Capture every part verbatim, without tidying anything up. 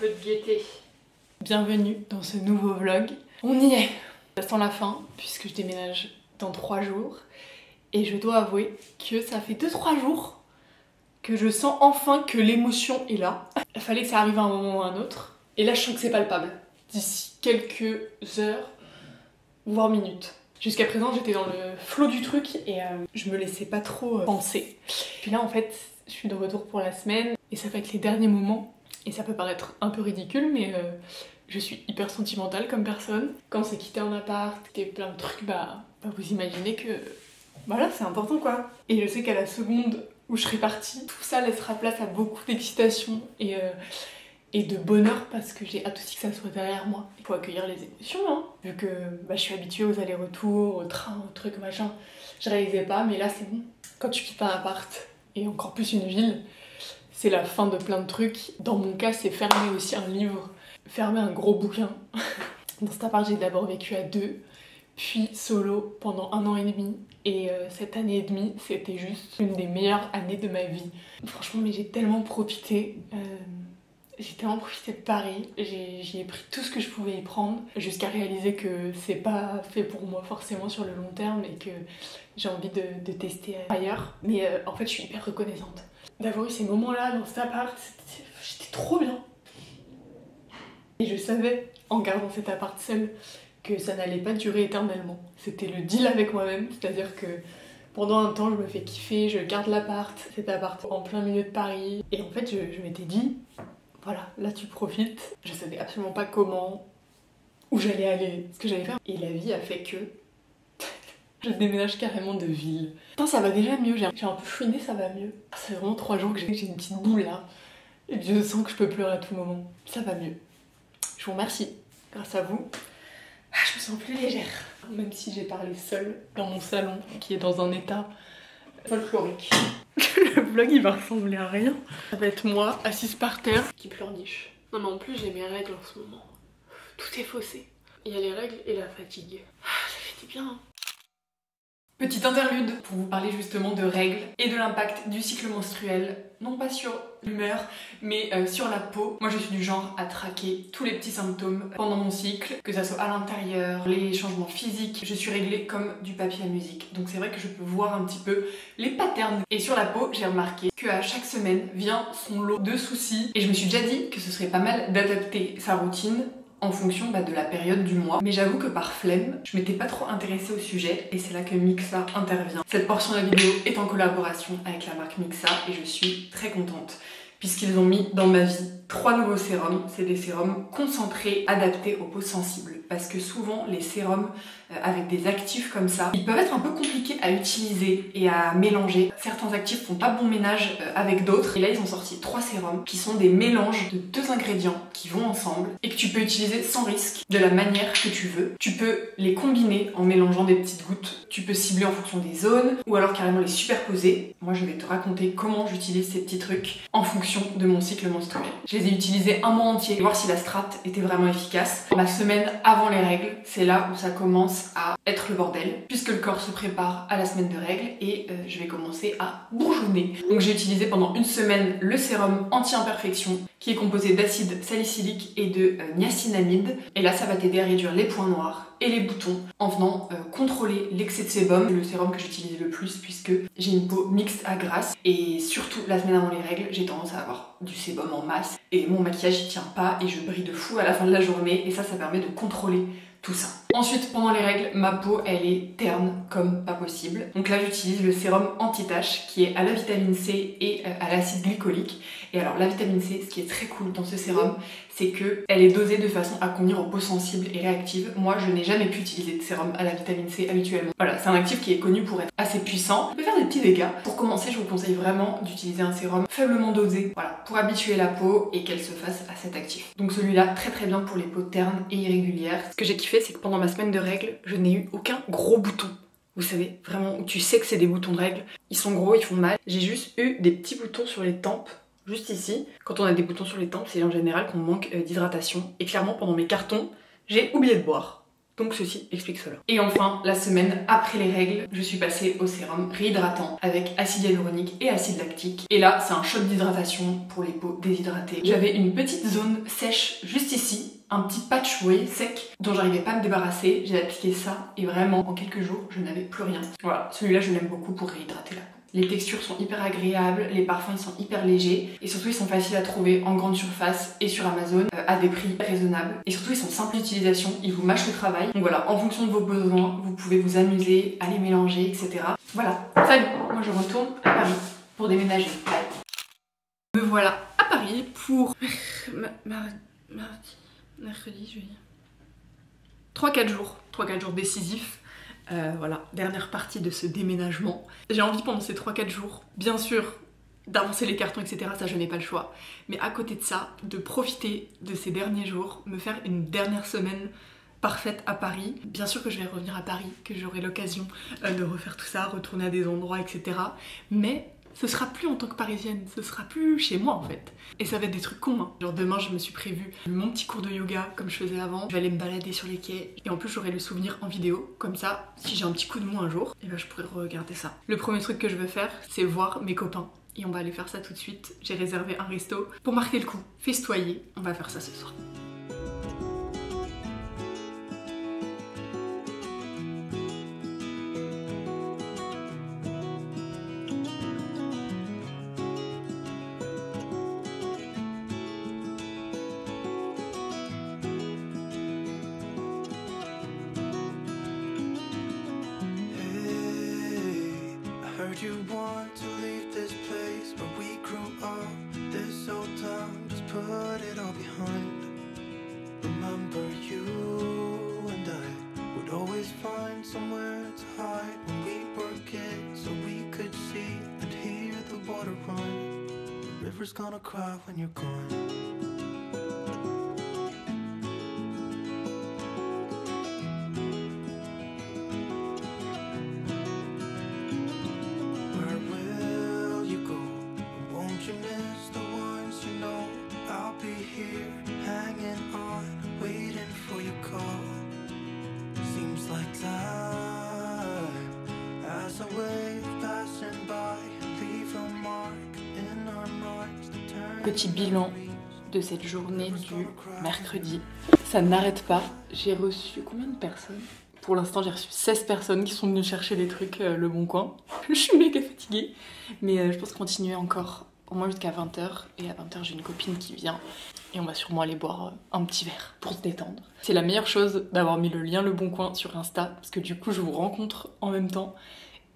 peu de gaieté. Bienvenue dans ce nouveau vlog. On y est. Ça sent la fin puisque je déménage dans trois jours. Et je dois avouer que ça fait deux trois jours que je sens enfin que l'émotion est là. Il fallait que ça arrive à un moment ou à un autre. Et là je sens que c'est palpable. D'ici quelques heures, voire minutes. Jusqu'à présent j'étais dans le flot du truc et euh, je me laissais pas trop euh, penser. Puis là en fait je suis de retour pour la semaine et ça va être les derniers moments. Et ça peut paraître un peu ridicule mais euh, je suis hyper sentimentale comme personne. Quand c'est quitter un appart, quitter plein de trucs, bah, bah vous imaginez que voilà bah c'est important quoi. Et je sais qu'à la seconde où je serai partie, tout ça laissera place à beaucoup d'excitation et, euh, et de bonheur parce que j'ai hâte aussi que ça soit derrière moi. Il faut accueillir les émotions hein, vu que bah, je suis habituée aux allers-retours, aux trains, aux trucs machin. Je réalisais pas mais là c'est bon. Quand tu quittes un appart et encore plus une ville, c'est la fin de plein de trucs. Dans mon cas c'est fermer aussi un livre, fermer un gros bouquin. Dans cet appart j'ai d'abord vécu à deux, puis solo pendant un an et demi. Et euh, cette année et demie, c'était juste une des meilleures années de ma vie. Franchement, mais j'ai tellement profité. Euh, j'ai tellement profité de Paris. J'y ai, ai pris tout ce que je pouvais y prendre. Jusqu'à réaliser que c'est pas fait pour moi forcément sur le long terme et que j'ai envie de, de tester ailleurs. Mais euh, en fait, je suis hyper reconnaissante d'avoir eu ces moments-là dans cet appart. J'étais trop bien. Et je savais, en gardant cet appart seul, que ça n'allait pas durer éternellement. C'était le deal avec moi-même, c'est-à-dire que pendant un temps je me fais kiffer, je garde l'appart, cet appart en plein milieu de Paris. Et en fait je, je m'étais dit, voilà, là tu profites. Je savais absolument pas comment, où j'allais aller, ce que j'allais faire. Et la vie a fait que je déménage carrément de ville. Putain ça va déjà mieux, j'ai un peu fouiné, ça va mieux. Ah, c'est vraiment trois jours que j'ai une petite boule là. Et je sens que je peux pleurer à tout moment. Ça va mieux. Je vous remercie, grâce à vous. Ah, je me sens plus légère. Même si j'ai parlé seule dans mon salon, qui est dans un état folklorique. Le vlog il va ressembler à rien. Ça va être moi, assise par terre, qui pleurniche. Non mais en plus j'ai mes règles en ce moment. Tout est faussé. Il y a les règles et la fatigue. Ah, ça fait du bien hein. Petite interlude pour vous parler justement de règles et de l'impact du cycle menstruel, non pas sur l'humeur, mais euh, sur la peau. Moi je suis du genre à traquer tous les petits symptômes pendant mon cycle, que ça soit à l'intérieur, les changements physiques, je suis réglée comme du papier à musique. Donc c'est vrai que je peux voir un petit peu les patterns. Et sur la peau, j'ai remarqué qu'à chaque semaine vient son lot de soucis et je me suis déjà dit que ce serait pas mal d'adapter sa routine en fonction bah, de la période du mois. Mais j'avoue que par flemme, je m'étais pas trop intéressée au sujet et c'est là que Mixa intervient. Cette portion de la vidéo est en collaboration avec la marque Mixa et je suis très contente puisqu'ils ont mis dans ma vie trois nouveaux sérums. C'est des sérums concentrés, adaptés aux peaux sensibles. Parce que souvent, les sérums avec des actifs comme ça, ils peuvent être un peu compliqués à utiliser et à mélanger. Certains actifs font pas bon ménage avec d'autres. Et là, ils ont sorti trois sérums qui sont des mélanges de deux ingrédients qui vont ensemble et que tu peux utiliser sans risque, de la manière que tu veux. Tu peux les combiner en mélangeant des petites gouttes. Tu peux cibler en fonction des zones ou alors carrément les superposer. Moi, je vais te raconter comment j'utilise ces petits trucs en fonction de mon cycle menstruel. Je les ai utilisés un mois entier pour voir si la strate était vraiment efficace. La semaine avant les règles, c'est là où ça commence à être le bordel puisque le corps se prépare à la semaine de règles et euh, je vais commencer à bourgeonner. Donc j'ai utilisé pendant une semaine le sérum anti-imperfection qui est composé d'acide salicylique et de euh, niacinamide et là ça va t'aider à réduire les points noirs et les boutons en venant euh, contrôler l'excès de sébum. C'est le sérum que j'utilise le plus puisque j'ai une peau mixte à grasse et surtout la semaine avant les règles j'ai tendance à avoir du sébum en masse et mon maquillage il tient pas et je brille de fou à la fin de la journée et ça ça permet de contrôler tout ça. Ensuite, pendant les règles, ma peau, elle est terne comme pas possible. Donc là, j'utilise le sérum anti-tache qui est à la vitamine C et à l'acide glycolique. Et alors, la vitamine C, ce qui est très cool dans ce sérum, c'est qu'elle est dosée de façon à convenir aux peaux sensibles et réactives. Moi, je n'ai jamais pu utiliser de sérum à la vitamine C habituellement. Voilà, c'est un actif qui est connu pour être assez puissant. On peut faire des petits dégâts. Pour commencer, je vous conseille vraiment d'utiliser un sérum faiblement dosé, voilà, pour habituer la peau et qu'elle se fasse à cet actif. Donc celui-là, très très bien pour les peaux ternes et irrégulières. Ce que j'ai kiffé, c'est que pendant ma semaine de règles, je n'ai eu aucun gros bouton. Vous savez, vraiment, où tu sais que c'est des boutons de règles. Ils sont gros, ils font mal. J'ai juste eu des petits boutons sur les tempes. Juste ici, quand on a des boutons sur les tempes, c'est en général qu'on manque d'hydratation. Et clairement, pendant mes cartons, j'ai oublié de boire. Donc ceci explique cela. Et enfin, la semaine après les règles, je suis passée au sérum réhydratant avec acide hyaluronique et acide lactique. Et là, c'est un shot d'hydratation pour les peaux déshydratées. J'avais une petite zone sèche juste ici, un petit patch ouais, sec dont j'arrivais pas à me débarrasser. J'ai appliqué ça et vraiment, en quelques jours, je n'avais plus rien. Voilà, celui-là, je l'aime beaucoup pour réhydrater la peau. Les textures sont hyper agréables, les parfums ils sont hyper légers et surtout ils sont faciles à trouver en grande surface et sur Amazon euh, à des prix raisonnables. Et surtout ils sont simples d'utilisation, ils vous mâchent le travail. Donc voilà, en fonction de vos besoins, vous pouvez vous amuser à les mélanger, et cetera. Voilà, salut, moi je retourne à Paris pour déménager. Bye. Me voilà à Paris pour mardi, mercredi, jeudi, trois quatre jours, trois quatre jours décisifs. Euh, voilà, dernière partie de ce déménagement. J'ai envie pendant ces trois quatre jours, bien sûr, d'avancer les cartons, et cetera. Ça, je n'ai pas le choix. Mais à côté de ça, de profiter de ces derniers jours, me faire une dernière semaine parfaite à Paris. Bien sûr que je vais revenir à Paris, que j'aurai l'occasion euh, de refaire tout ça, retourner à des endroits, et cetera. Mais ce sera plus en tant que parisienne, ce sera plus chez moi en fait. Et ça va être des trucs cons, hein. Genre demain je me suis prévu mon petit cours de yoga comme je faisais avant, je vais aller me balader sur les quais et en plus j'aurai le souvenir en vidéo, comme ça si j'ai un petit coup de mou un jour, et ben je pourrai regarder ça. Le premier truc que je veux faire c'est voir mes copains et on va aller faire ça tout de suite, j'ai réservé un resto pour marquer le coup, festoyer, on va faire ça ce soir. River's gonna cry when you're gone. Where will you go? Won't you miss the ones you know? I'll be here, hanging on, waiting for your call. Seems like time as a wave passing by, leave a mark. Petit bilan de cette journée du mercredi. Ça n'arrête pas. J'ai reçu combien de personnes? Pour l'instant, j'ai reçu seize personnes qui sont venues chercher des trucs euh, Le Bon Coin. Je suis méga fatiguée, mais euh, je pense continuer encore au moins jusqu'à vingt heures. Et à vingt heures, j'ai une copine qui vient et on va sûrement aller boire euh, un petit verre pour se détendre. C'est la meilleure chose d'avoir mis le lien Le Bon Coin sur Insta parce que du coup, je vous rencontre en même temps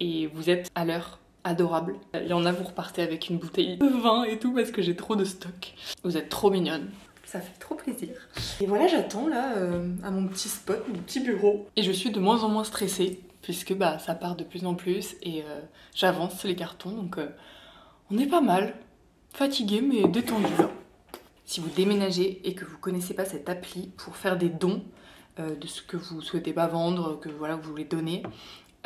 et vous êtes à l'heure. Adorable. Il y en a, vous repartez avec une bouteille de vin et tout parce que j'ai trop de stock. Vous êtes trop mignonnes. Ça fait trop plaisir. Et voilà, j'attends là euh, à mon petit spot, mon petit bureau. Et je suis de moins en moins stressée puisque bah ça part de plus en plus et euh, j'avance les cartons. Donc euh, on est pas mal, fatigué mais détendu. Si vous déménagez et que vous connaissez pas cette appli pour faire des dons euh, de ce que vous souhaitez pas vendre, que voilà vous voulez donner.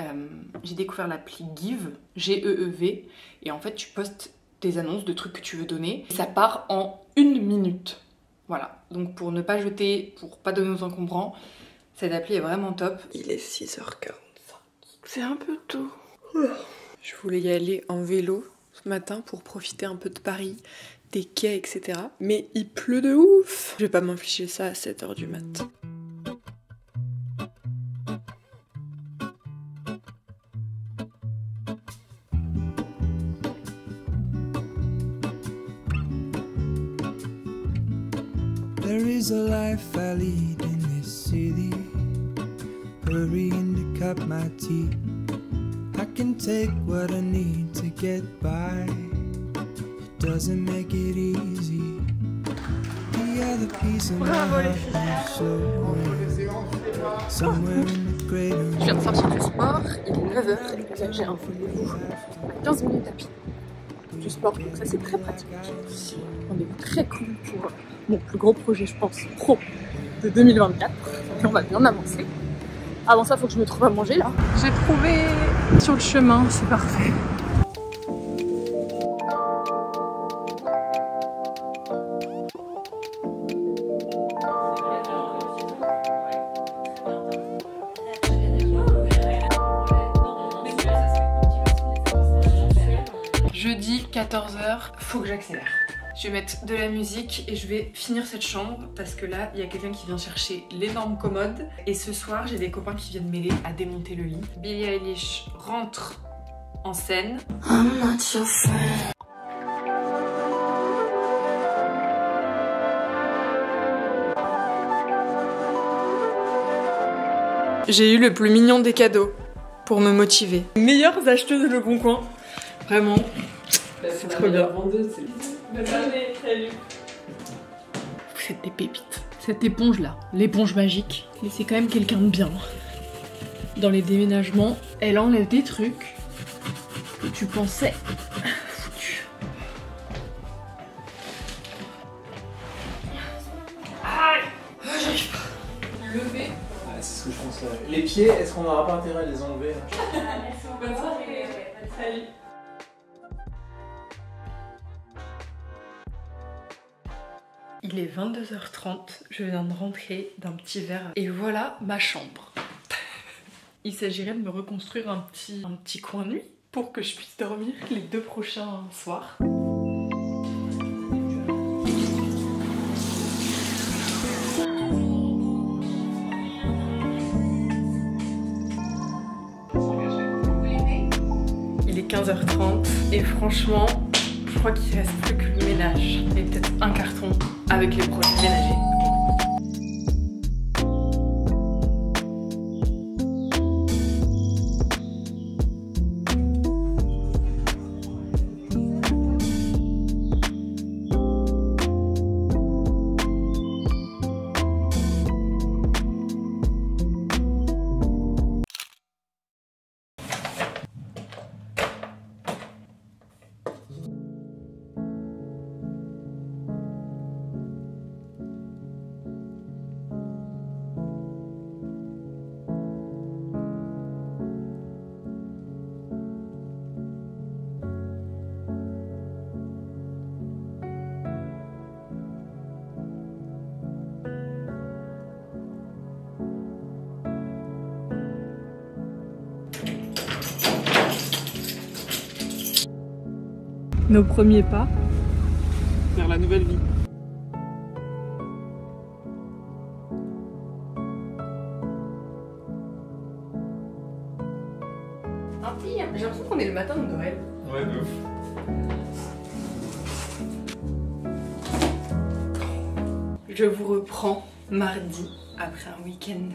Euh, j'ai découvert l'appli Give, G E E V, et en fait tu postes des annonces de trucs que tu veux donner et ça part en une minute. Voilà, donc pour ne pas jeter, pour pas donner aux encombrants, cette appli est vraiment top. Il est six heures quarante-cinq, c'est un peu tôt. Je voulais y aller en vélo ce matin pour profiter un peu de Paris, des quais, et cetera. Mais il pleut de ouf. Je vais pas m'infliger ça à sept heures du matin. There is a life I lead in this city, hurrying to cut my teeth. I can take what I need to get by, it doesn't make it easy. The other piece of my life is slow, somewhere in the cradle. Je viens de sortir du sport, il est neuf heures, j'ai un rendez-vous quinze minutes à pied du sport, donc ça c'est très pratique. On est très cool pour mon plus gros projet, je pense, pro de deux mille vingt-quatre. Et on va bien avancer. Avant ça, faut que je me trouve à manger là. J'ai trouvé sur le chemin, c'est parfait. quatorze heures, faut que j'accélère. Je vais mettre de la musique et je vais finir cette chambre parce que là, il y a quelqu'un qui vient chercher l'énorme commode. Et ce soir, j'ai des copains qui viennent m'aider à démonter le lit. Billie Eilish rentre en scène. I'm not your friend. J'ai eu le plus mignon des cadeaux pour me motiver. Meilleures acheteuses de Le Bon Coin. Vraiment, c'est trop bien. Vendeuse, bonne journée, salut. Vous êtes des pépites. Cette éponge là, l'éponge magique, c'est quand même quelqu'un de bien. Dans les déménagements, elle enlève des trucs que tu pensais foutu. Aïe, j'arrive pas. Lever. C'est ce que je pense. Les pieds, est-ce qu'on n'aura pas intérêt à les enlever? Bonne soirée, salut. Il est vingt-deux heures trente, je viens de rentrer d'un petit verre et voilà ma chambre. Il s'agirait de me reconstruire un petit, un petit coin nuit pour que je puisse dormir les deux prochains soirs. quinze heures trente et franchement je crois qu'il reste plus que le ménage et peut-être un carton avec les produits ménagers. Nos premiers pas vers la nouvelle vie. Ah, j'ai l'impression qu'on est le matin de Noël. Ouais, de ouf. Je vous reprends mardi après un week-end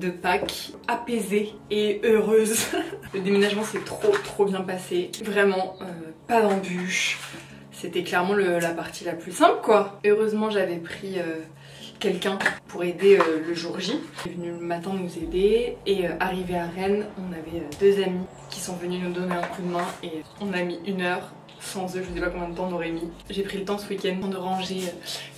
de Pâques, apaisée et heureuse. Le déménagement s'est trop trop bien passé. Vraiment, euh, pas d'embûches. C'était clairement le, la partie la plus simple quoi. Heureusement j'avais pris euh, quelqu'un pour aider euh, le jour J. Il est venu le matin nous aider et euh, arrivé à Rennes, on avait euh, deux amis qui sont venus nous donner un coup de main et on a mis une heure. Sans eux, je sais pas combien de temps on aurait mis. J'ai pris le temps ce week-end de ranger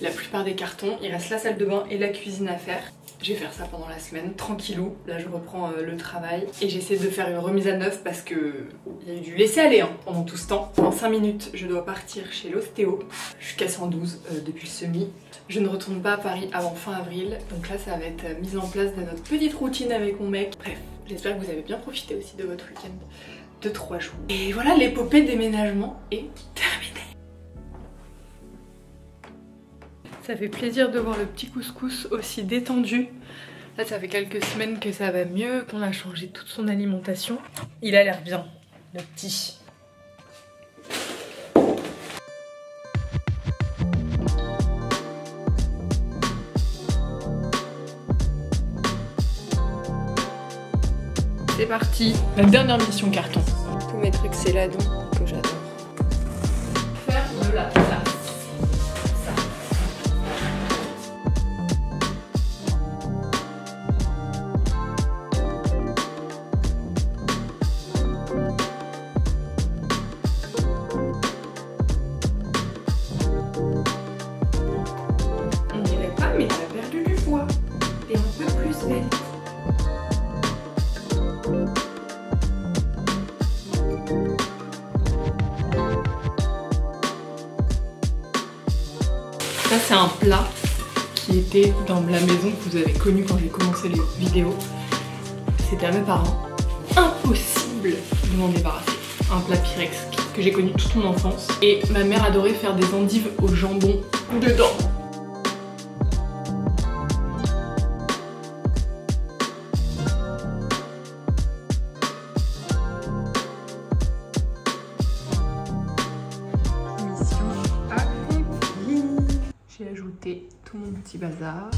la plupart des cartons. Il reste la salle de bain et la cuisine à faire. Je vais faire ça pendant la semaine, tranquillou. Là, je reprends euh, le travail et j'essaie de faire une remise à neuf parce que il y a eu du laisser-aller hein, pendant tout ce temps. En cinq minutes, je dois partir chez l'ostéo. Je suis qu'à cent douze euh, depuis le semi. Je ne retourne pas à Paris avant fin avril. Donc là, ça va être euh, mise en place de notre petite routine avec mon mec. Bref, j'espère que vous avez bien profité aussi de votre week-end de trois jours. Et voilà, l'épopée déménagement est terminée. Ça fait plaisir de voir le petit couscous aussi détendu. Là, ça fait quelques semaines que ça va mieux, qu'on a changé toute son alimentation. Il a l'air bien, le petit. C'est parti, la dernière mission carton. Tous mes trucs, c'est là donc que j'adore. Faire de la place. Ça c'est un plat qui était dans la maison que vous avez connue quand j'ai commencé les vidéos. C'était à mes parents. Impossible de m'en débarrasser. Un plat Pyrex qui que j'ai connu toute mon enfance. Et ma mère adorait faire des endives au jambon dedans. Mission accomplie. J'ai ajouté tout mon petit bazar.